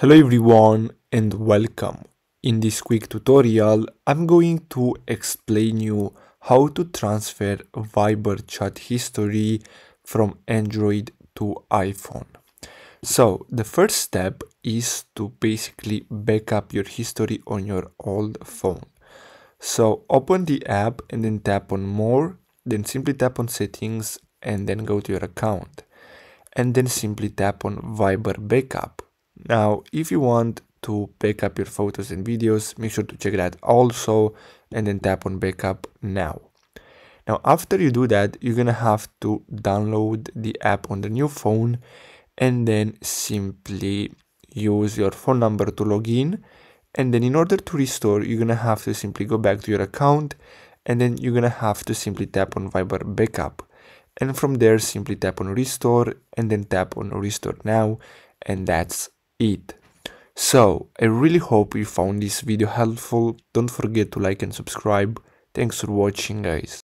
Hello everyone and welcome. In this quick tutorial, I'm going to explain you how to transfer Viber chat history from Android to iPhone. So the first step is to basically backup your history on your old phone. So open the app and then tap on More, then simply tap on Settings and then go to your account. And then simply tap on Viber Backup. Now, if you want to back up your photos and videos, make sure to check that also and then tap on Backup Now. Now, after you do that, you're gonna have to download the app on the new phone and then simply use your phone number to log in. And then in order to restore, you're gonna have to simply go back to your account and then you're gonna have to simply tap on Viber Backup. And from there, simply tap on Restore and then tap on Restore Now, and that's it. So I really hope you found this video helpful. Don't forget to like and subscribe. Thanks for watching, guys.